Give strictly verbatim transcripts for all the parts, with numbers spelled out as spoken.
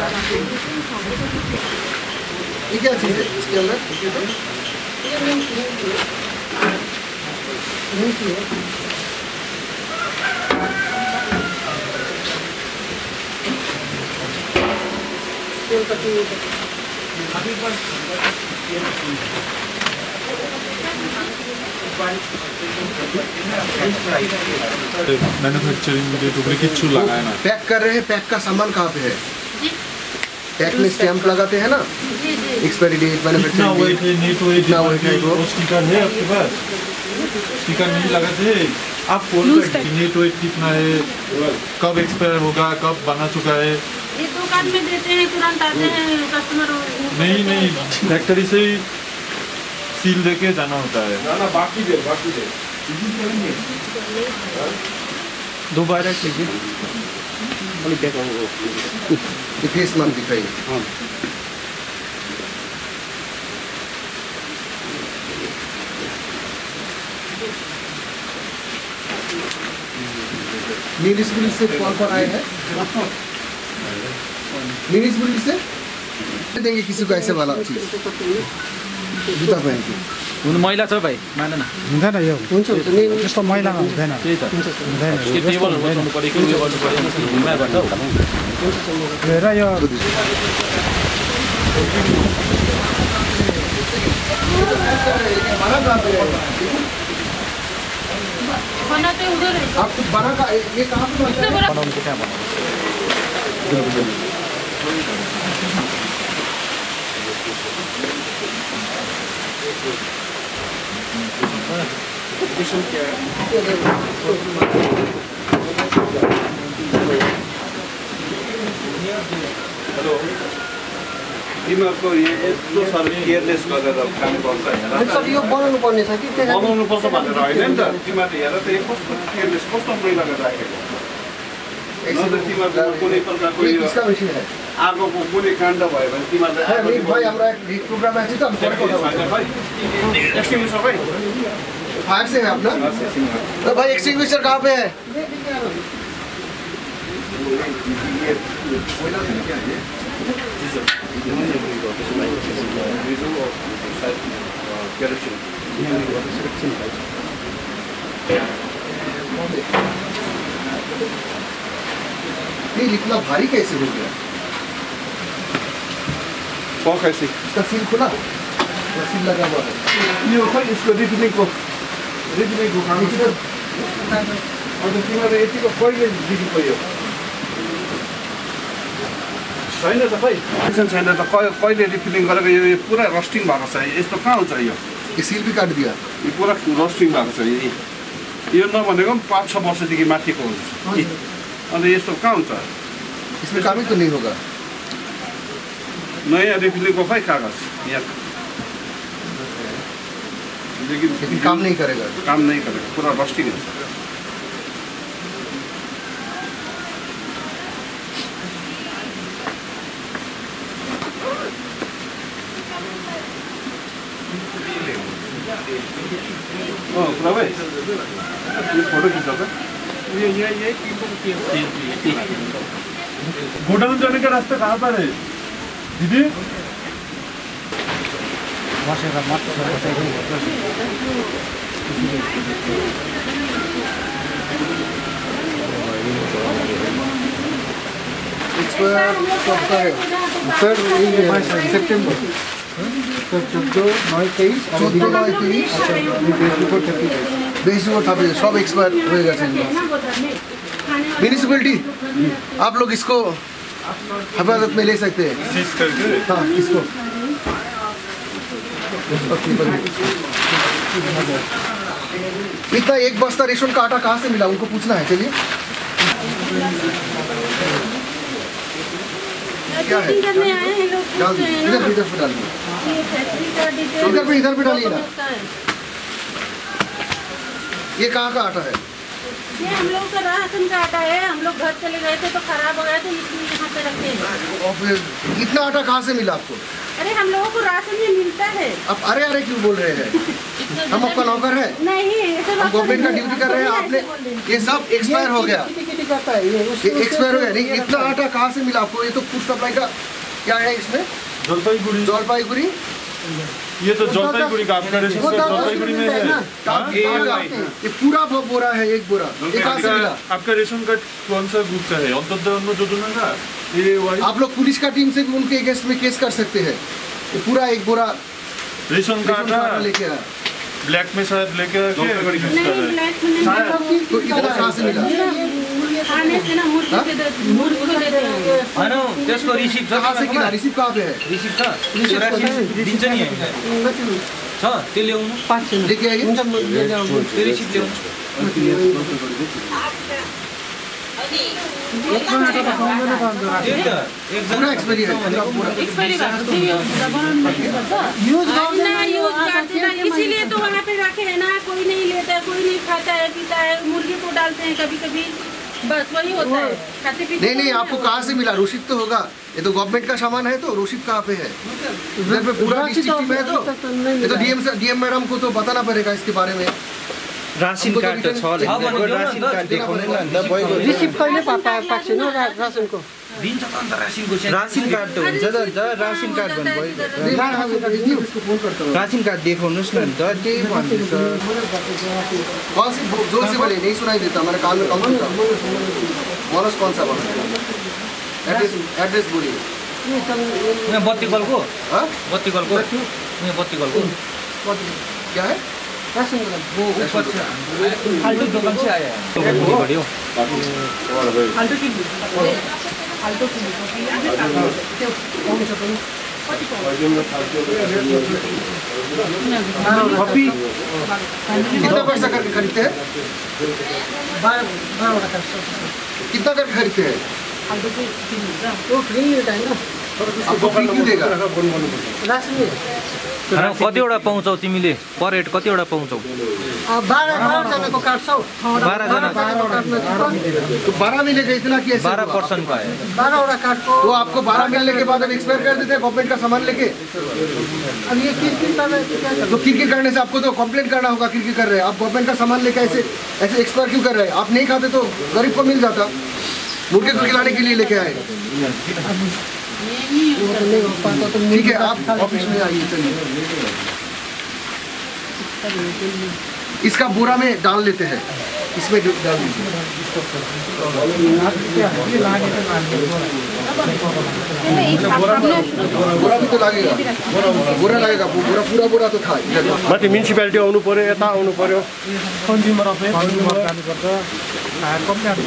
ये क्या चीज़ है इसके अंदर? ये मूंग की है, मूंग की है। तेल का चीज़ है। अभी पर तेल का चीज़ है। मैन्युफैक्चरिंग के डुप्लीकेट चूल लगाए ना। पैक कर रहे हैं, पैक का सामान कहाँ पे है? पैक में स्टैंप लगाते हैं ना, एक्सपायरी डेट, मैन्युफैक्चरिंग, वो स्टिकर है आपके पास? स्टिकर नहीं लगाते हैं आप? फोन पे नेट वेट कितना है, कब एक्सपायर होगा, कब बना चुका है, ये दुकान में देते हैं, तुरंत आते हैं कस्टमर। नहीं नहीं, फैक्ट्री से सील देके जाना होता है ना। ना बाकी दे, बाकी दे दोबारा कीजिए। अभी क्या करूँगा? इक्कीस मंथ दिखाइए। हाँ, नीरज बिल्ड से कौन कौन आए हैं? नीरज बिल्ड से देंगे किसी को ऐसे वाला चीज जुता पहन के। उन महिला तो भाई माने ना हुँदैन यो, हुन्छ त्यस्तो महिला हुँदैन। त्यही त हुँदैन, त्यो टेबल बस्नु पर्यो, के गर्नु पर्यो, हिम्मा गर्छ हेर यो। बनाते उधर है आप कुछ बड़ा का, ये कहां पे बनाते हो? क्या बनाते? क्वेश्चन क्या है? हेलो, ये मैं आपको ये यस्तो सर्भिस केयरलेस गरेर काम गर्छ हैन? सर यो बनाउनु पर्ने छ कि त्यसले बनाउनु पर्छ भनेर हैन नि त। तिमीले हेर त, यो कस्तो केयरलेस, कस्तो ब्रेक लगाएर राखेको छ। न त तिमीहरुको कुनै प्रकारको यो आगो को कुनै काण्ड भयो भने तिमीहरुले आगो भाइ हाम्रो एक प्रोग्राम आछ त, हामी फोन गर्छौ भाइ। एक्सटिंग सबै फायर से है अपना। तो भाई एक्सटिंग्विशर कहाँ पे है? ये इतना भारी कैसे हो गया? बहुत कैसे? इसका सील खुला, सील लगा हुआ है। ये ऊपर इसको रिफिलिंग को रिफिलिंग को काम किया और तो तीनों ने इसी को पहले दिखी पड़ी हो। साइन तो भाई, साइन तो कोई कोई ने रिफिलिंग करके ये पूरा रोस्टिंग भाग से है। इसको कहाँ चाहिए? ये सील भी काट दिया, ये पूरा रोस्टिंग भाग से है। ये ना बनेगा पाँच छह वर्ष दिखी माथी को और ये इसको कहाँ चाहिए? इसमें काम ही तो नहीं होगा। नया रिफिलिंग को भाई कागज या लेकिन काम नहीं करेगा, काम नहीं करेगा, पूरा रस्टिंग है। ओ प्रभु ये फोटो खींचो का, ये ये ये गोडाउन जाने का रास्ता कहाँ पर है दीदी? मासे का मत करते हो एक्सपायर करता है। सर ये सितंबर सर चौदह नौ तेईस और तेईस को छब्बीस बेस को छब्बीस सब एक्सपायर हो गए हैं। म्युनिसिपैलिटी आप लोग इसको हिफाजत में ले सकते हैं, सीज करके। हाँ, इसको इतना एक बस्ता रेशम का आटा कहाँ से मिला उनको पूछना है। चलिए क्या है? डाल इधर इधर पे डालिए, इधर पे इधर पे डालिए ना। ये कहाँ का आटा है? ये हम लोग का राशन का आटा है। हम लोग घर चले गए थे तो खराब हो गया था, इसलिए यहाँ पे रखे हैं। इतना आटा कहाँ से मिला आपको? अरे हम लोगों को राशन भी मिलता है। आप अरे अरे क्यों बोल रहे हैं? हम आपका नौकर है नहीं, हम गवर्नमेंट का ड्यूटी कर रहे हैं। आपने ये सब एक्सपायर हो गया, एक्सपायर हो गया नहीं। इतना आटा कहाँ से मिला आपको? ये तो फूड सप्लाई का क्या है इसमें? जलपाईगुड़ी, जलपाईगुड़ी ये तो जलपाईगुड़ी का आपका रेस्टोरेंट जलपाईगुड़ी में है ना? ये पूरा बोरा है, एक बोरा एक आटा मिला। आपका रेशन कार्ड कौन सा ग्रुप का है? अंतर्दान में जो दोनों का ये वही। आप लोग पुलिस का टीम से भी उनके अगेंस्ट में केस कर सकते हैं। ये पूरा एक बोरा रेशन कार्ड लेके आया, ब्लैक में शायद लेके आया। तो इतना कहाँ से मिला? त्यसको रिसिभ रिसिभ कहाँ पे है? रिसिभ छ दिन्छ नि छ, त्यो ल्याउनु। पाँच सय लेके आयो त्यो रिसिभ ल्याउनु। इसीलिए तो वहाँ पे रखे है ना, कोई नहीं लेता है, कोई नहीं खाता है पीता है। मुर्गी को डालते हैं कभी कभी, बस वही होता है। खाते पीते नहीं नहीं। आपको कहाँ से मिला? रोशित तो होगा, ये तो गवर्नमेंट का सामान है। तो रोशित कहाँ पे है? इधर पे पूरा डिस्ट्रिक्ट में है। तो ये तो डीएम से डीएम मैडम को तो बताना पड़ेगा इसके बारे में। राशन कार्ड तो छोड़ लेकिन राशन कार्ड देखो ना, रिसीव करने पापा पाक्षी ना राशन को दिन्छ त। अन्त राशन को राशन कार्ड त हुन्छ त, राशन कार्ड बन भयो। राशन कार्ड देखाउनुस् न त, त्यही भन्छु सर। कौन सी जोर से बोले नहीं सुनाई देता मेरे कान में। कौन सा मनोज कौन सा बोल एड्रेस एड्रेस बोलिए। मैं बत्तीगल को हां बत्तीगल को मैं बत्तीगल को क्या है राशन वो ऊपर से फालतू दुकान से आया है। बढियो फालतू की फालतू की कॉफी कितना पैसा करके खरीदते हैं? कितना करके खरीदते हैं? क्यों देगा कतिवटा पाउँछौ तिमीले? पर हेड कतिवटा पाउँछौ? बाह्र जनाको काट्छौ। बाह्र जनाको बारह मिलेगा इतना कि बारह परसेंट का है। बारह वटा काटको तो आपको बारह मिलने के बाद अब एक्सपायर कर देते हैं गवर्नमेंट का सामान लेके। अब ये किरकिर कर रहे हैं तो किरकिर करने से आपको तो कंप्लेंट करना होगा। किरकिर कर रहे हैं आप गवर्नमेंट का सामान लेके, ऐसे ऐसे एक्सपायर क्यों कर रहे हैं? आप नहीं खाते तो गरीब को मिल जाता, मुर्गे को खिलाने के लिए लेके आए। ठीक है आप ऑफिस में आइए। चलिए इसका बोरा में डाल लेते हैं, इसमें डाल दीजिए। बोरा भी तो लगेगा, बोरा लगेगा, बोरा पूरा बोरा तो था। माथि म्युनिसिपालिटी आउनु पर्यो, यता आउनु पर्यो। कन्ज्युमर अफेयर कन्ज्युमर काम गर्छ हायर कम्पनी आउँछ।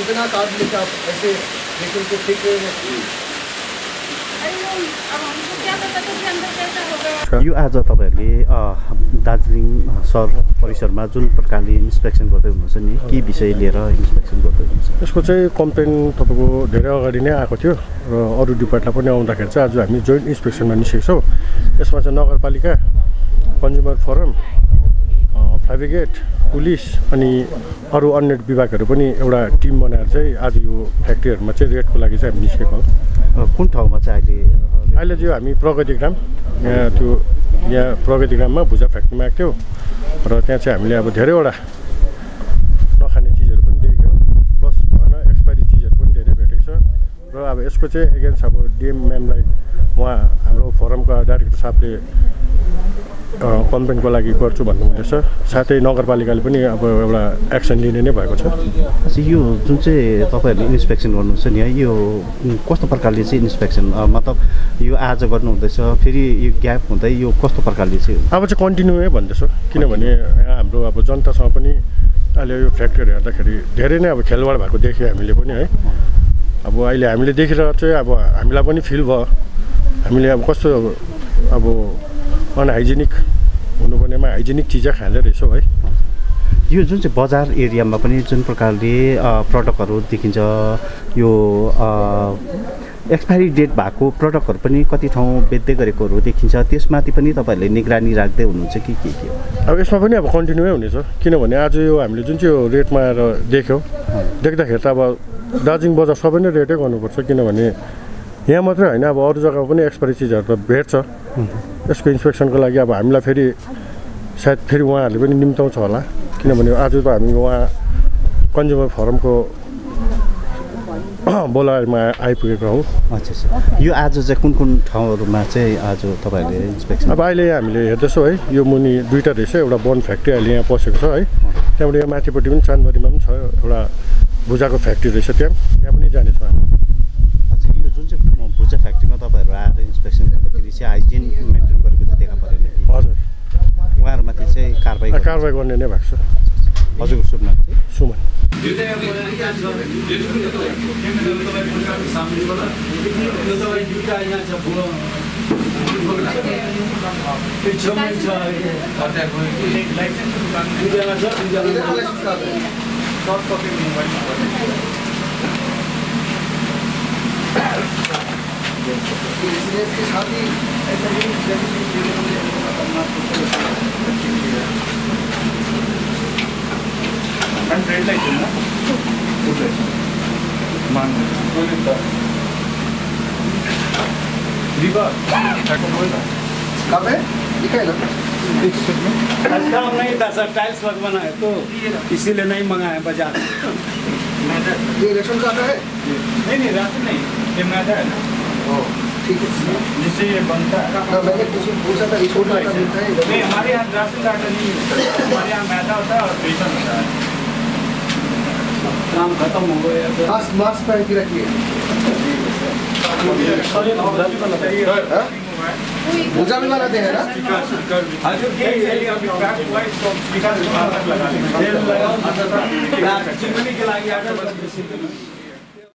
इतना कार्ड लेके आप ऐसे लेकिन तो ठीक है। यो आज तपाईहरुले दार्जिलिङ सर परिसरमा जुन प्रकारले इन्स्पेक्सन गर्दै हुनुहुन्छ नि, के विषय लिएर इन्स्पेक्सन गर्दै हुनुहुन्छ? त्यसको चाहिँ कम्प्लेन तपाईको धेरै अगाडि नै आएको थियो र अरु डिपार्टमेन्टलाई पनि आउँदाखेरि चाहिँ आज हामी जोइन्ट इन्स्पेक्सनमा निस्केछौँ। यसमा चाहिँ नगरपालिका, कन्ज्युमर फोरम, फ्लाइब्रिगेड, पुलिस अनि अरू अन्य विभागहरू पनि एउटा टिम बनाएर चाहिँ आज यो फ्याक्ट्रीहरुमा चाहिँ रेडको लागि चाहिँ हामी निस्केको। कुन ठाउँमा चाहिँ अहिले? अहिले चाहिँ हामी प्रगतिग्राम, यहाँ त्यो यहाँ प्रगतिग्राममा भुजा फ्याक्ट्रीमा आएको थियो र त्यहाँ चाहिँ हामीले अब धेरैवटा नखाने चिजहरू पनि देख्यौँ, प्लस भएन एक्सपायरी चिजहरू पनि धेरै भेटेको छ। र अब यसको चाहिँ एगेन्स्ट अब डिएम म्यामलाई उहाँ हाम्रो फोरमका डाइरेक्टर साहबले कम्प्लेनको लागि गर्छु भन्नुहुँदैछ। साथै नगरपालिकाले पनि अब एउटा एक्सन लिने नै भएको छ। यो जुन चाहिँ तपाईहरूले इन्स्पेक्सन गर्नुहुन्छ नि, यो कस्तो प्रकारले चाहिँ इन्स्पेक्सन मतलब यो आज गर्नुहुँदैछ फेरि यो ग्याप हुँदै यो कस्तो प्रकारले चाहिँ? अब चाहिँ कन्टिन्यू नै भन्दैछु, किनभने यहाँ हाम्रो अब जनतासँग पनि अहिले यो फ्याक्ट्रीहरू हेर्दाखेरि धेरै नै अब खेलवाड भएको देख्यो हामीले पनि है। अब अहिले हामीले देखिरहेको चाहिँ अब हामीलाई पनि फिल भयो, हामीले अब कस्तो अब अनहाइजेनिक हुनुपर्नेमा हाइजेनिक चिज खाँदै रहेछौँ है। यो जुन चाहिँ बजार एरियामा पनि जुन प्रकारले प्रोडक्टहरु देखिन्छ यो एक्सपायरी डेट भएको प्रोडक्टहरु पनि कति ठाउँ बेच्दै गरेकोहरु देखिन्छ त्यसमाथि पनि तपाईहरुले निगरानी राख्दै हुनुहुन्छ कि के के अब यसमा पनि अब कन्टिन्यू नै हुनेछ किनभने आज यो हामीले जुन चाहिँ यो रेटमा आएर देख्यौ देख्दाखेरि त अब दार्जिलिङ बजार सबै नै रेटै गर्नुपर्छ किनभने यहाँ मात्र हैन अब अरु जग्गामा पनि एक्सपायरी चीजहरु त भेट्छ यसको इन्स्पेक्सनको लागि अब हामीलाई फेरि सायद फेरि उहाँहरुले पनि निम्ताउँछ होला किनभने आज त हामी वहाँ कन्ज्युमर फोरमको बोलाएमा आइपुगेको हौ। अच्छा सर यो आज चाहिँ कुन कुन ठाउँहरुमा चाहिँ आज तपाईहरुले इन्स्पेक्सन अब अहिले हामीले हेर्दैछौ है यो मुनि दुईटा रहेछ एउटा बन फ्याक्ट्री अहिले यहाँ पसेको छ है त्यहाँबाट यो माथिपट्टि पनि चाँदबारीमा पनि छ एउटा भुजाको फ्याक्ट्री रहेछ त्यहाँ त्यहाँ पनि जाने छ हामी। अच्छा यो जुन चाहिँ भुजा फ्याक्ट्रीमा तपाईहरु आएर इन्स्पेक्सन गर्दाखेरि चाहिँ हाइजिन मेन्टेन गरेको चाहिँ देखा परेन कि? हजुर उहाँहरुमाथि चाहिँ कारबाही कारबाही गर्ने नै भएको छ। हजुर सुमन सुमन and red light na good light man bolita river taco bolita kabe dikhaila देख सकते हैं अच्छा हम नहीं था सर टाइल्स वर्क बना है तो इसीलिए नहीं मंगाया बाजार ये रेशन का है नहीं नहीं राशन नहीं ये मैदा है ना ओ ठीक है जिससे ये बनता है मैंने किसी पूछा था इसको क्या मिलता है नहीं हमारे यहाँ राशन कार्ड नहीं हमारे यहाँ मैदा होता है और बेसन होता है काम खत्म हो गया है मास्क मास्क पहन के रखिए पूजा भी बनाते हैं ना आज के लिए आप बैक वाइज को स्पीकर लगा लें लगा चिमनी के लागे आटा बस